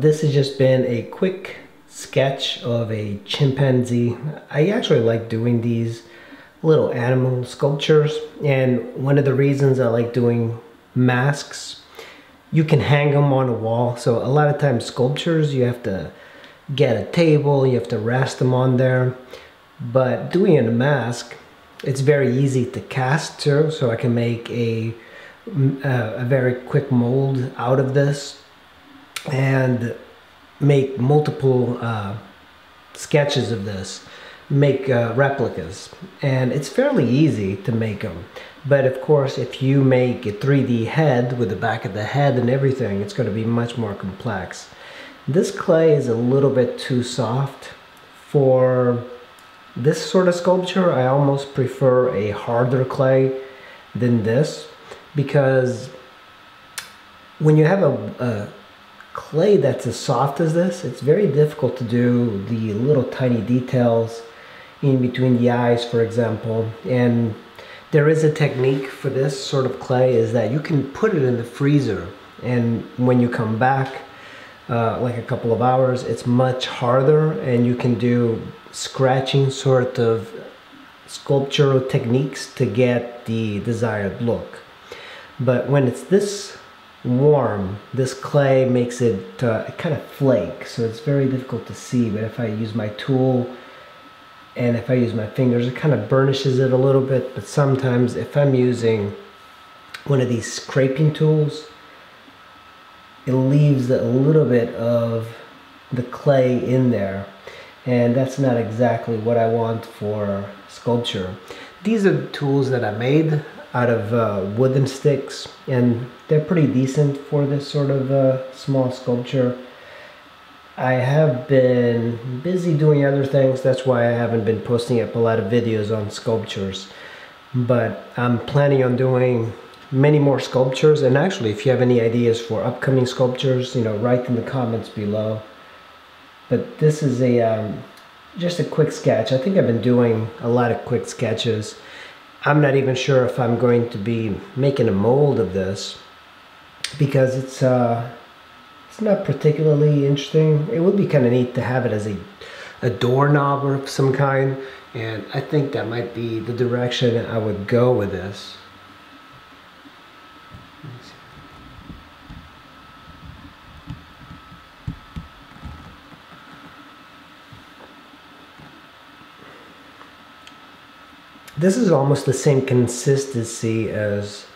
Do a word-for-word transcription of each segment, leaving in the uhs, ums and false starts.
This has just been a quick sketch of a chimpanzee. I actually like doing these little animal sculptures, and one of the reasons I like doing masks, you can hang them on a wall. So a lot of times sculptures, you have to get a table, you have to rest them on there, but doing a mask, it's very easy to cast too, so I can make a, a very quick mold out of this and make multiple uh, sketches of this, make uh, replicas, and it's fairly easy to make them. But of course, if you make a three D head with the back of the head and everything, it's going to be much more complex. This clay is a little bit too soft for this sort of sculpture. I almost prefer a harder clay than this, because when you have a, a clay that's as soft as this, it's very difficult to do the little tiny details in between the eyes, for example. And there is a technique for this sort of clay, is that you can put it in the freezer, and when you come back uh, like a couple of hours, it's much harder, and you can do scratching sort of sculptural techniques to get the desired look. But when it's this warm, this clay makes it uh, kind of flake, so it's very difficult to see. But if I use my tool and if I use my fingers, it kind of burnishes it a little bit. But sometimes if I'm using one of these scraping tools, it leaves a little bit of the clay in there, and that's not exactly what I want for sculpture. These are the tools that I made out of uh, wooden sticks, and they're pretty decent for this sort of uh, small sculpture. I have been busy doing other things, that's why I haven't been posting up a lot of videos on sculptures, but I'm planning on doing many more sculptures. And actually, if you have any ideas for upcoming sculptures, you know, write in the comments below. But this is a um, just a quick sketch. I think I've been doing a lot of quick sketches. I'm not even sure if I'm going to be making a mold of this, because it's uh, it's not particularly interesting. It would be kind of neat to have it as a, a doorknob of some kind, and I think that might be the direction I would go with this. This is almost the same consistency as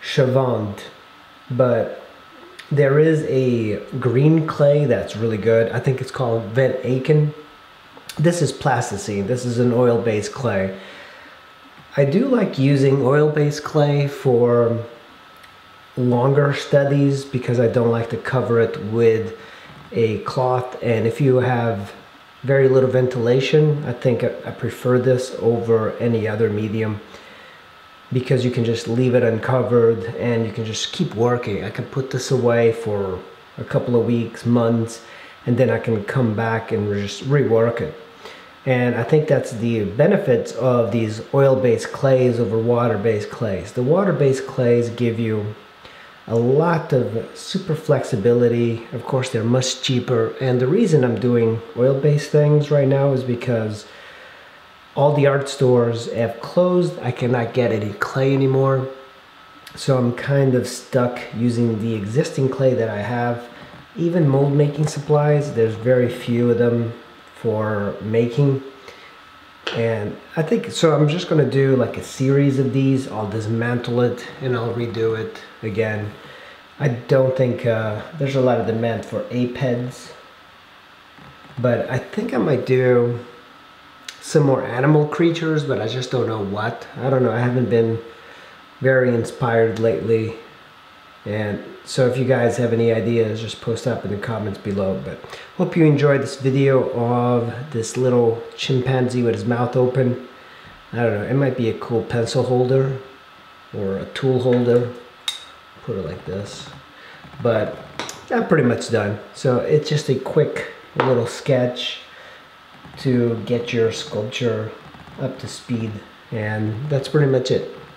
Chavant, but there is a green clay that's really good. I think it's called Vent Aiken. This is plasticine. This is an oil-based clay. I do like using oil-based clay for longer studies, because I don't like to cover it with a cloth, and if you have very little ventilation, I think I prefer this over any other medium, because you can just leave it uncovered and you can just keep working. I can put this away for a couple of weeks, months, and then I can come back and just rework it. And I think that's the benefits of these oil-based clays over water-based clays. The water-based clays give you a lot of super flexibility. Of course, they're much cheaper, and the reason I'm doing oil-based things right now is because all the art stores have closed. I cannot get any clay anymore, so I'm kind of stuck using the existing clay that I have. Even mold making supplies, there's very few of them for making, and I think so I'm just going to do like a series of these. I'll dismantle it and I'll redo it again. I don't think uh, there's a lot of demand for ape heads, but I think I might do some more animal creatures, but I just don't know what. I don't know, I haven't been very inspired lately. And so if you guys have any ideas, just post up in the comments below. But hope you enjoyed this video of this little chimpanzee with his mouth open. I don't know, it might be a cool pencil holder or a tool holder. put it like this. But I'm pretty much done. So it's just a quick little sketch to get your sculpture up to speed, and that's pretty much it.